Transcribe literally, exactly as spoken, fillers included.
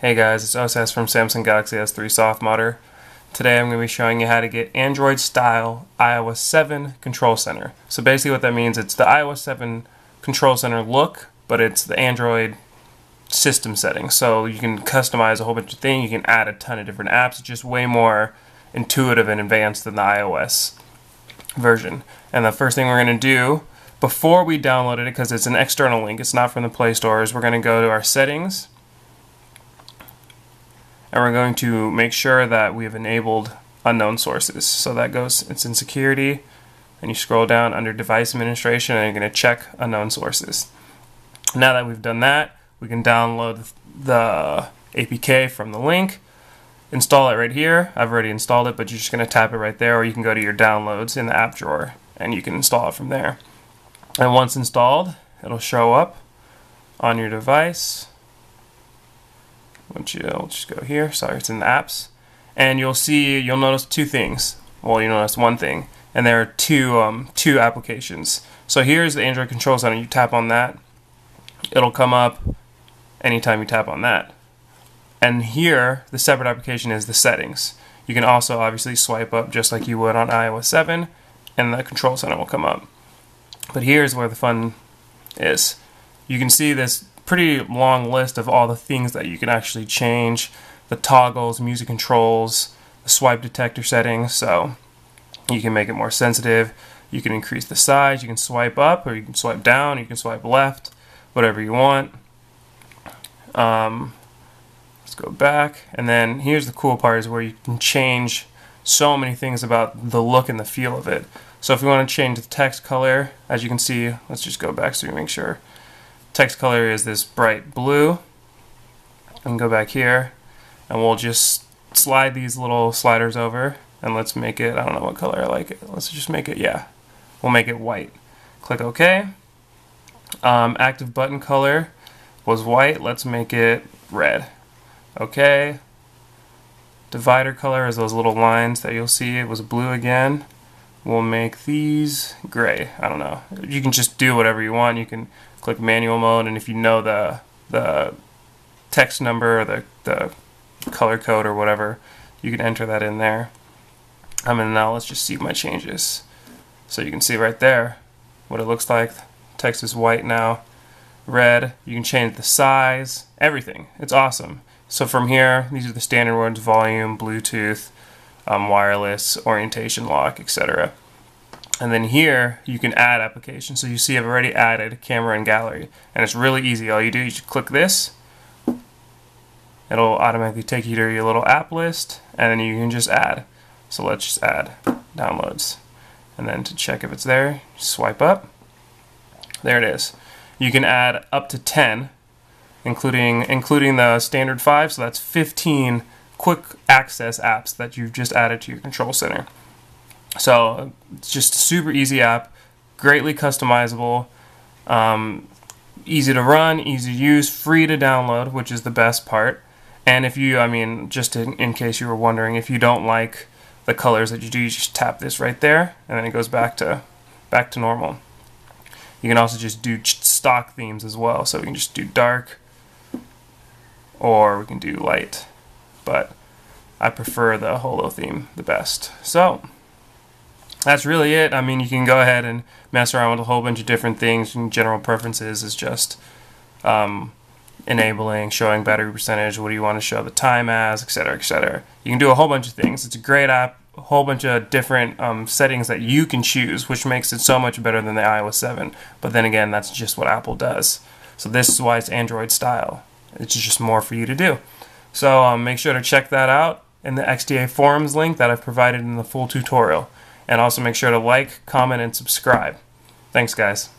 Hey guys, it's Osas from Samsung Galaxy S three SoftModder. Today I'm going to be showing you how to get Android style i O S seven Control Center. So basically what that means, it's the i O S seven Control Center look, but it's the Android system settings. So you can customize a whole bunch of things, you can add a ton of different apps. It's just way more intuitive and advanced than the iOS version. And the first thing we're going to do, before we download it, because it's an external link, it's not from the Play Store, is we're going to go to our settings. And we're going to make sure that we have enabled unknown sources. So that goes, it's in security, and you scroll down under device administration, and you're going to check unknown sources. Now that we've done that, we can download the A P K from the link, install it right here. I've already installed it, but you're just going to tap it right there, or you can go to your downloads in the app drawer, and you can install it from there. And once installed, it'll show up on your device. Once you'll just go here, sorry, it's in the apps, and you'll see, you'll notice two things. Well, you notice one thing, and there are two um, two applications. So here's the Android Control Center. You tap on that, it'll come up anytime you tap on that. And here, the separate application is the settings. You can also obviously swipe up just like you would on i O S seven, and the Control Center will come up. But here's where the fun is. You can see this pretty long list of all the things that you can actually change, the toggles, music controls, the swipe detector settings, so you can make it more sensitive, you can increase the size, you can swipe up or you can swipe down, you can swipe left, whatever you want. Um, let's go back, and then here's the cool part, is where you can change so many things about the look and the feel of it. So if we want to change the text color, as you can see, let's just go back so we make sure. Text color is this bright blue. And go back here, and we'll just slide these little sliders over, and let's make it, I don't know what color I like it. Let's just make it, yeah, we'll make it white. Click OK. Um, active button color was white. Let's make it red. OK. Divider color is those little lines that you'll see. It was blue again. We'll make these gray. I don't know. You can just do whatever you want. You can click manual mode, and if you know the the text number or the, the color code or whatever, you can enter that in there. I mean, now let's just see my changes. So you can see right there what it looks like. Text is white now, red. You can change the size, everything. It's awesome. So from here, these are the standard ones: volume, Bluetooth, Um, wireless, orientation lock, et cetera. And then here you can add applications. So you see I've already added camera and gallery, and it's really easy. All you do, you just click this, it'll automatically take you to your little app list, and then you can just add. So let's just add downloads, and then to check if it's there, swipe up. There it is. You can add up to ten, including including the standard five, so that's fifteen quick access apps that you've just added to your Control Center. So it's just a super easy app, greatly customizable, um, easy to run, easy to use, free to download, which is the best part. And if you, I mean, just in, in case you were wondering, if you don't like the colors that you do, you just tap this right there, and then it goes back to back to normal. You can also just do stock themes as well, so we can just do dark, or we can do light. But I prefer the Holo theme the best. So that's really it. I mean, you can go ahead and mess around with a whole bunch of different things, and general preferences is just um, enabling, showing battery percentage, what do you want to show the time as, et cetera, et cetera. You can do a whole bunch of things. It's a great app, a whole bunch of different um, settings that you can choose, which makes it so much better than the i O S seven. But then again, that's just what Apple does. So this is why it's Android style. It's just more for you to do. So um, make sure to check that out in the X D A forums link that I've provided in the full tutorial. And also make sure to like, comment, and subscribe. Thanks, guys.